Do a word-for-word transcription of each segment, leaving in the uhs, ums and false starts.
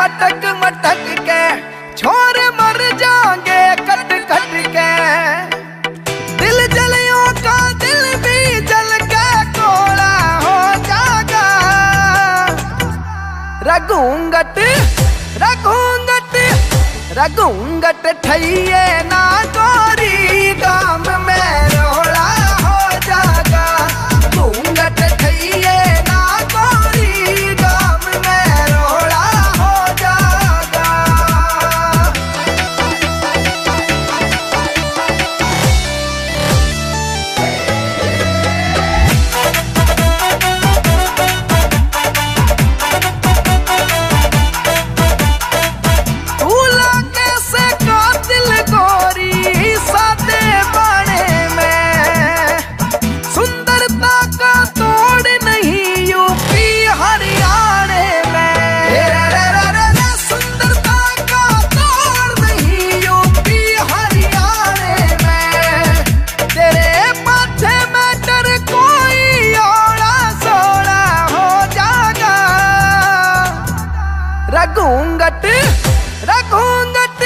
मटक मटक के छोरे मर जाएंगे कट कट के। दिल जलियों का दिल भी जल के कोला हो जाएगा। रघुंगट रघुंगट रघुंगट ठैये ना गोरी गाम में रोला हो जाएगा। रघुंगट ठैये ना गोरी गाम में रोला हो जाएगा। भूला कैसे कातिल गोरी सादे बाणे में। सुंदरता का तोड़ नहीं यूपी हरियाणे में। रे रे रे रे रे, सुंदरता का तोड़ नहीं यूपी हरियाणे में। तेरे पाछे में डर कोई औड़ा सोड़ा हो जाएगा। रघुंगट रघुंगट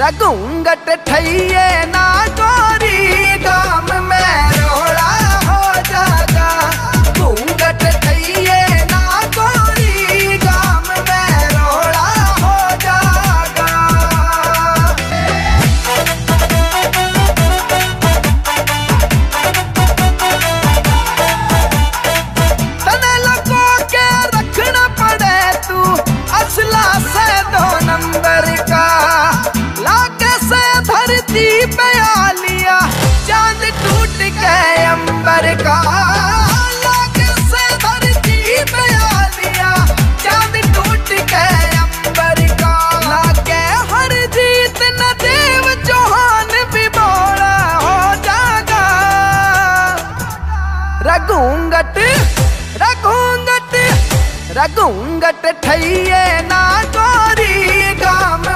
रघुंगट ठैये ना गोरी गाम में रोला हो जाएगा। रघुंगट ठैये ना गोरी गाम में रोला हो जाएगा। तने लगो के रखना पड़े तू असला से दो नंबर का। लाके से धरती पे आलिया चांद टूट के अंबर का। लाके से धरती पे आलिया चांद टूट के अंबर का। लाके हर जीत न देव चौहान भी बोला हो जाएगा। रघुंगट रघुंगट रघुंगट ठैये ना गोरी गाम